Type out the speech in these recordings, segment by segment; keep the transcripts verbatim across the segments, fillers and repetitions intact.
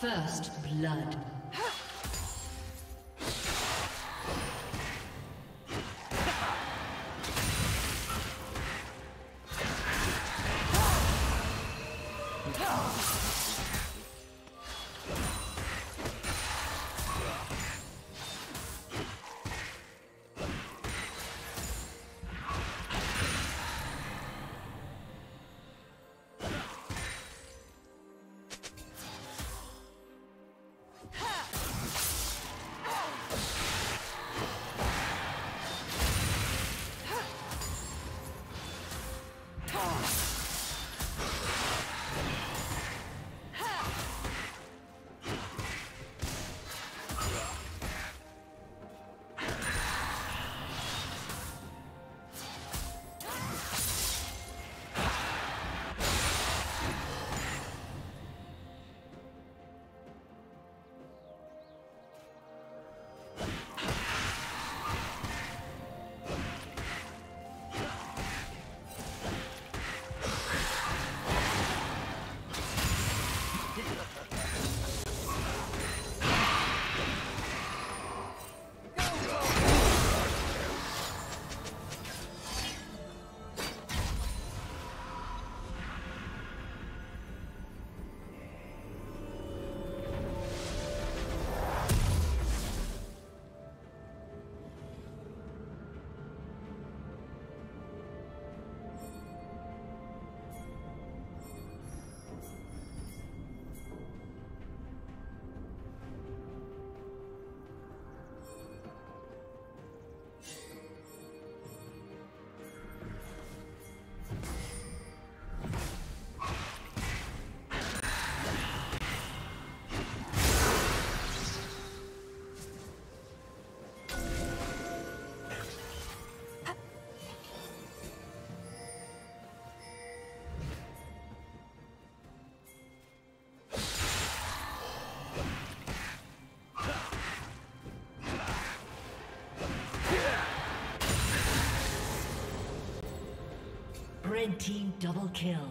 First blood. Red team double kill.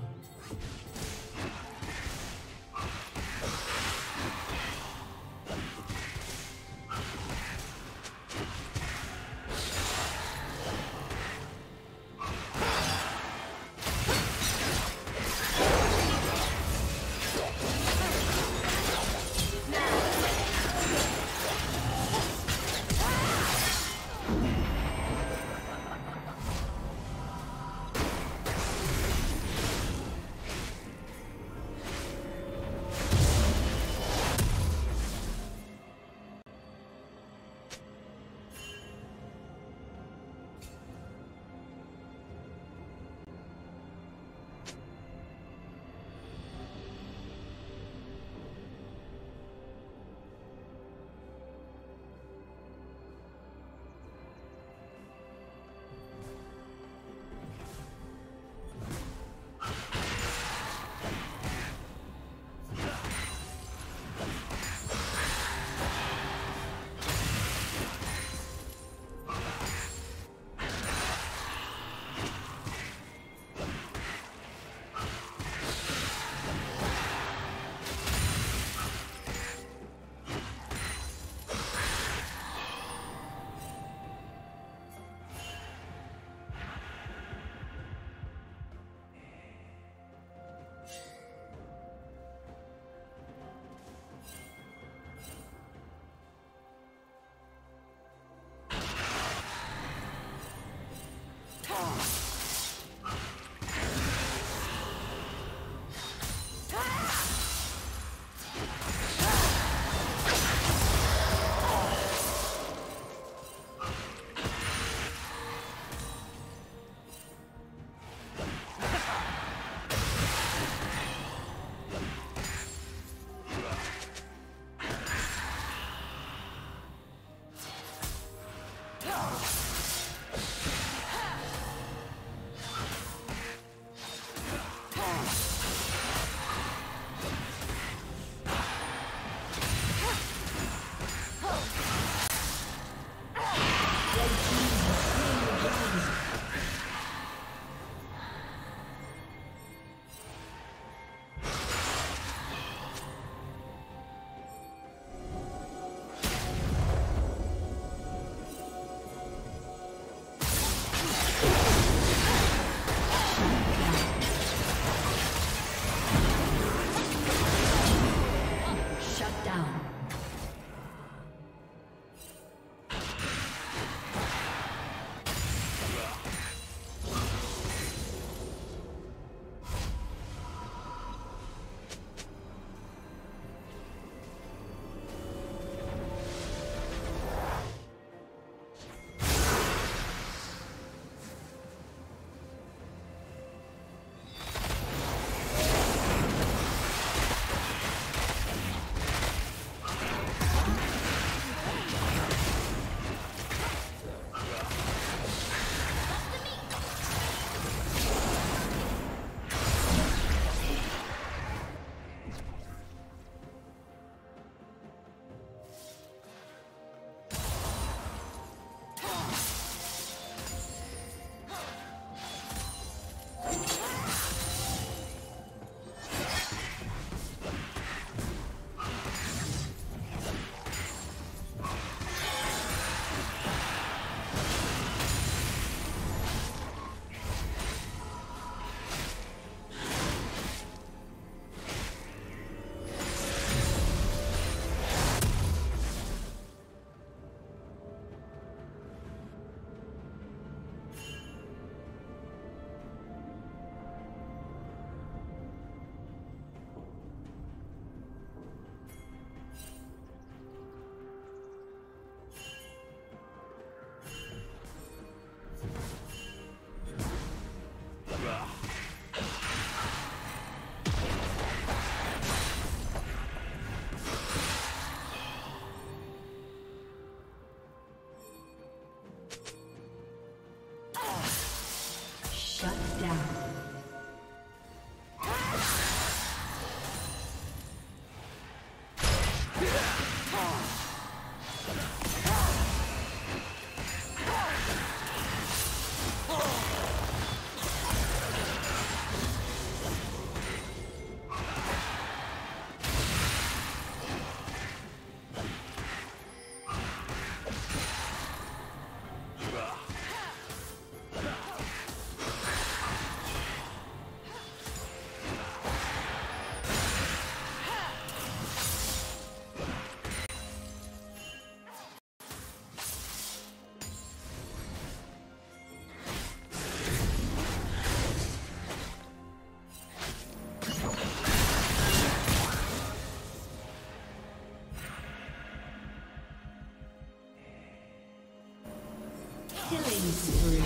Shut down. Killing spree.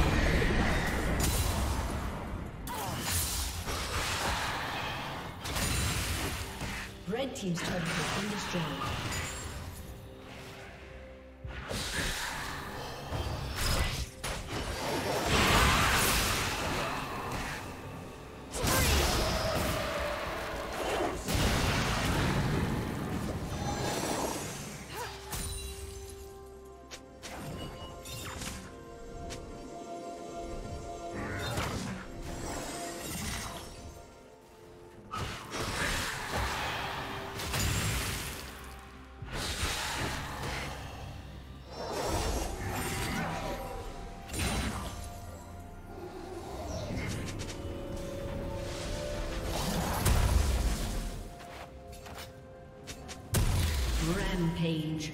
Red team's turret has been destroyed. Rampage.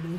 Blue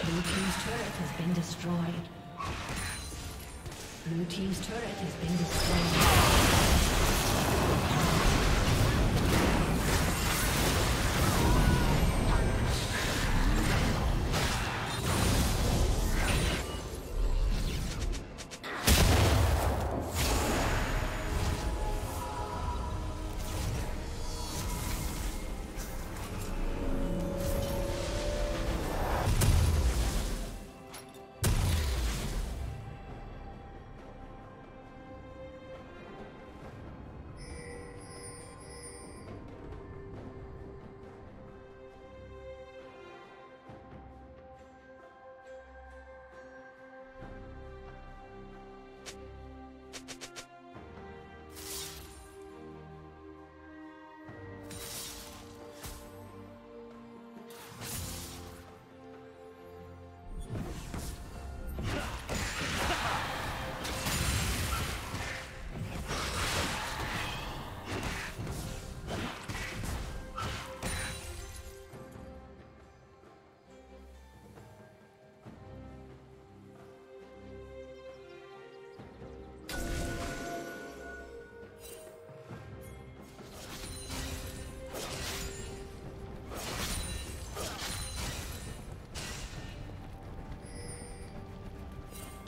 Blue team's turret has been destroyed. Blue team's turret has been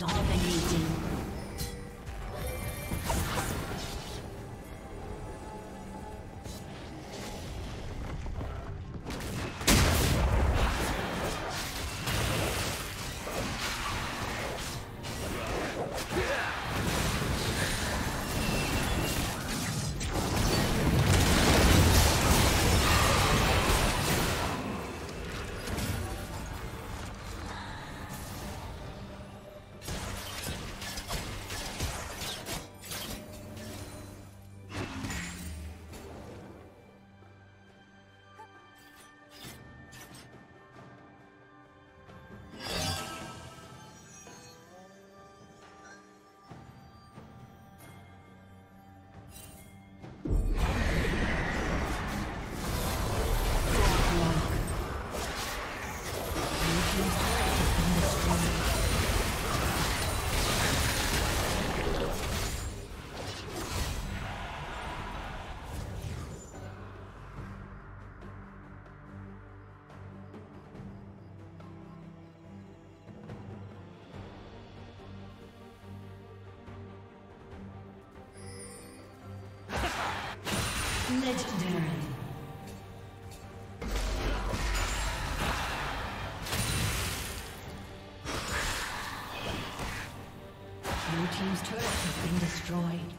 Dominating. Legendary. Blue team's turret has been destroyed.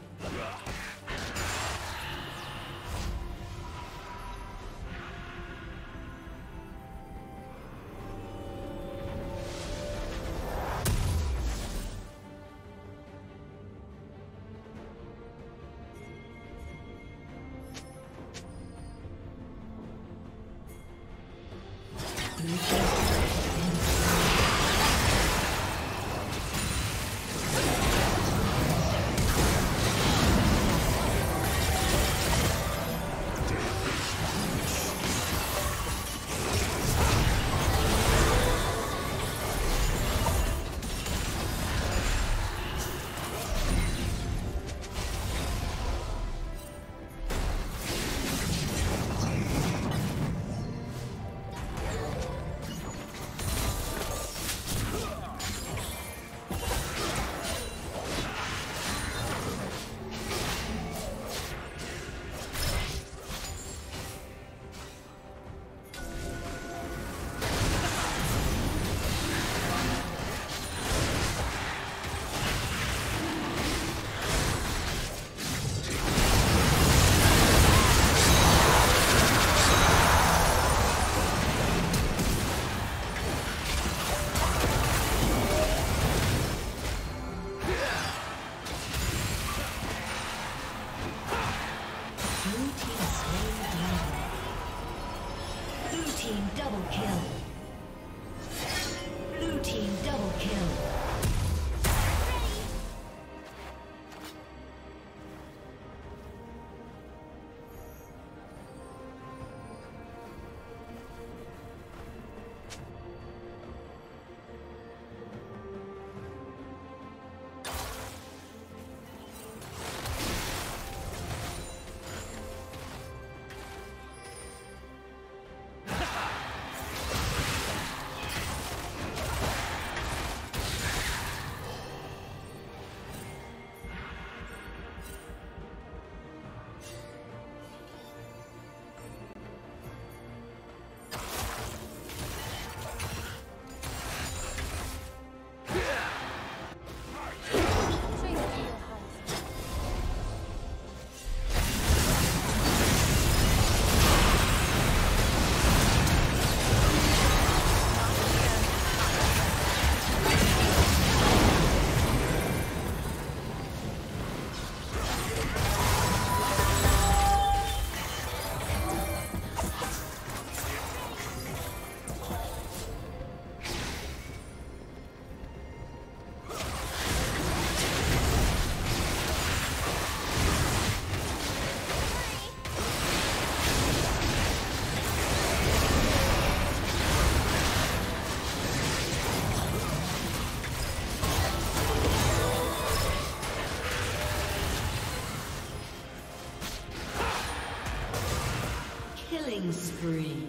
Spree.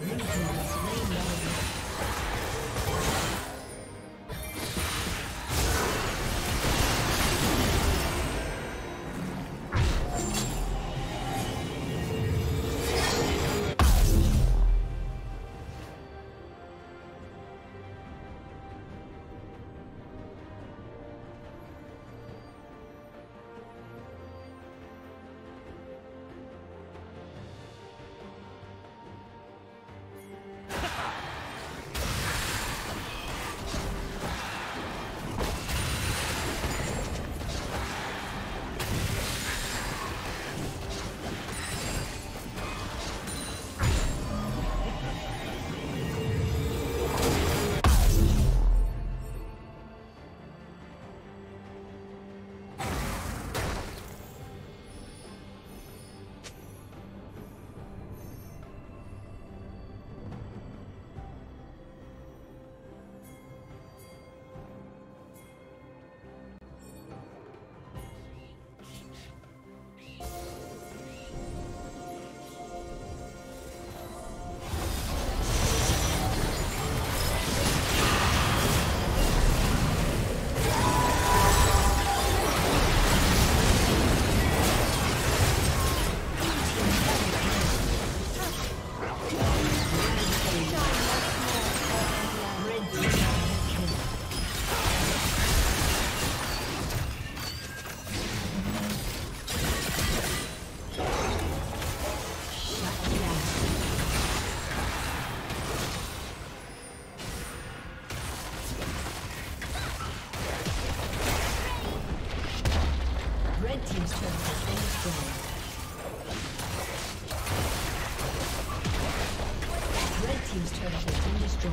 Red team slain. team's turret has been destroyed. Team's turret has been destroyed.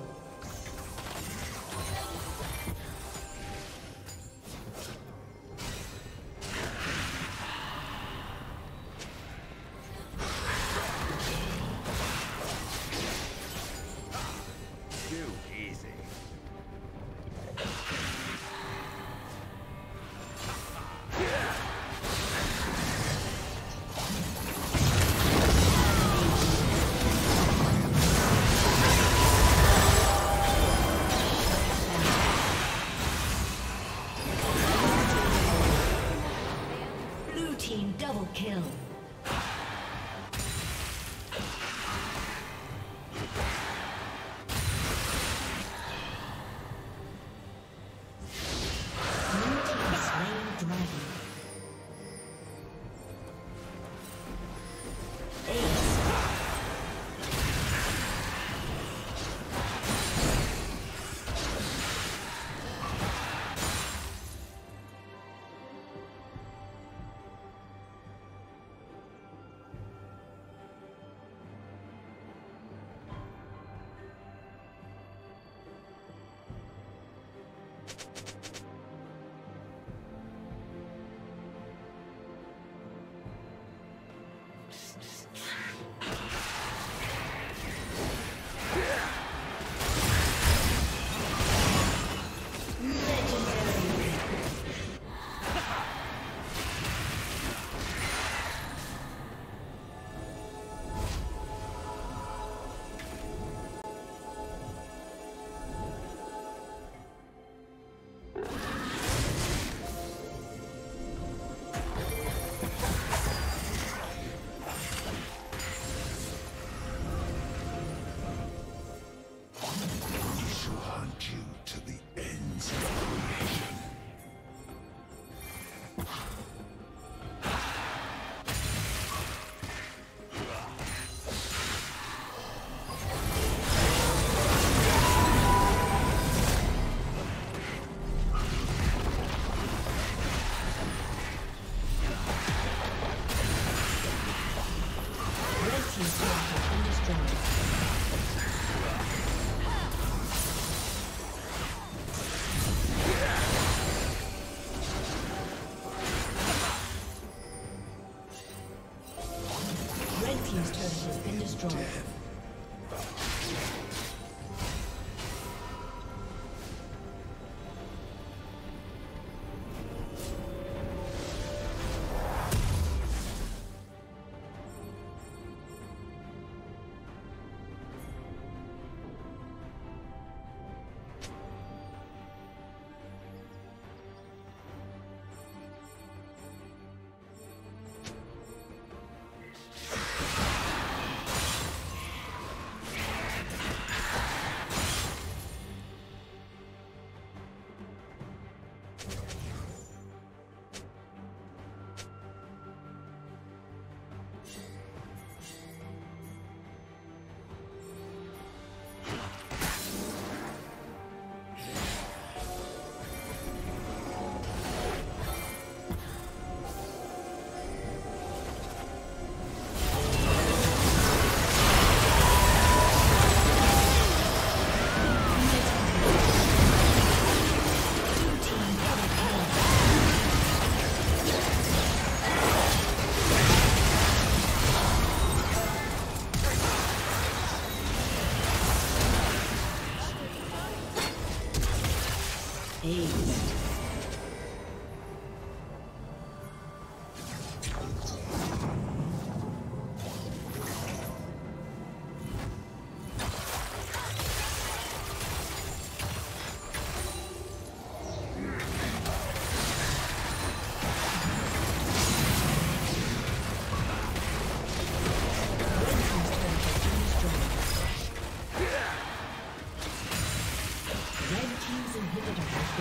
Kill.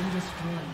been destroyed.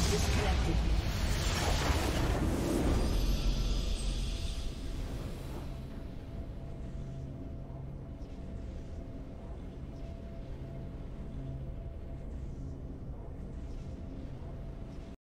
Disconnected.